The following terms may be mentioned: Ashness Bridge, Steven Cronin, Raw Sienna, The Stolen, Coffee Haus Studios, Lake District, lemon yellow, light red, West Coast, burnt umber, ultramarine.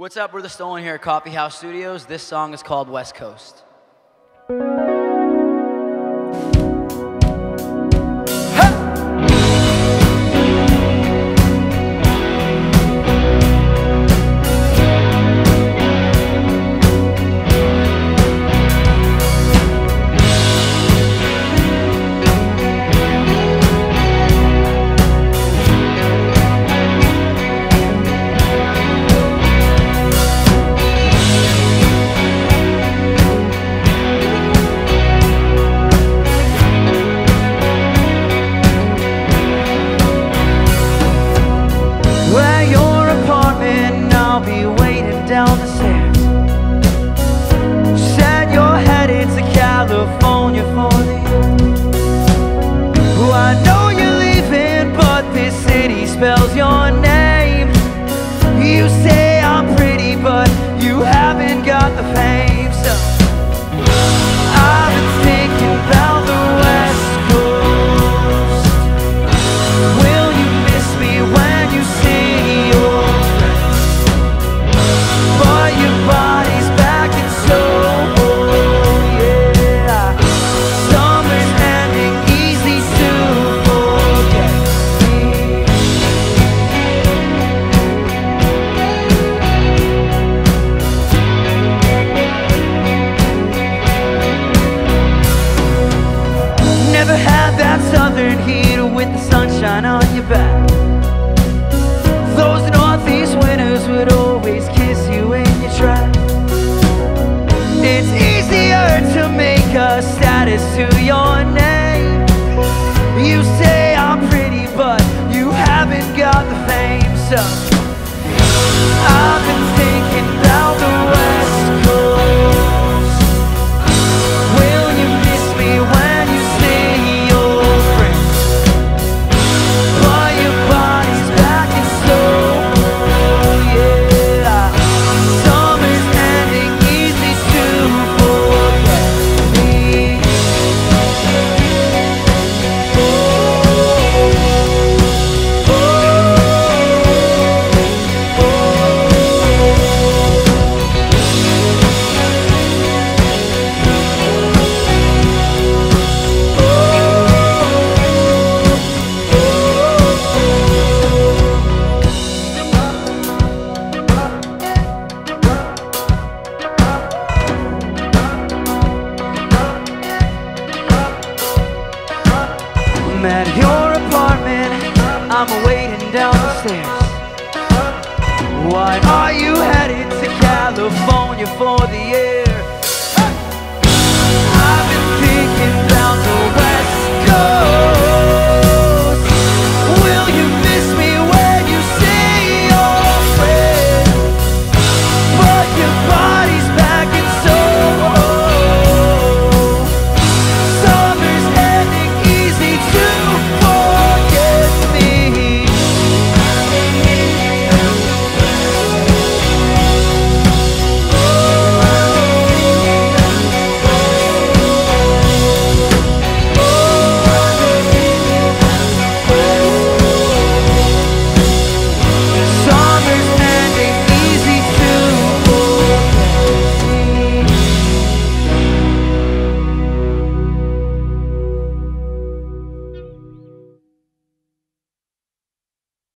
What's up? We're The Stolen here at Coffee Haus Studios. This song is called West Coast. Spells your name. You say I'm pretty, but you haven't got the fame. So I've been thinking about the West Coast. Will you miss me when you see your friends? But your body's back in Soho, yeah. Summer's ending, easy to forget me. Southern heat with the sunshine on your back. Those northeast winters would always kiss you in your tracks. It's easier to make a status to your name. You say I'm pretty, but you haven't got the fame. So I've been thinking about the West Coast. Will you miss me when you see your at your apartment? I'm waiting downstairs.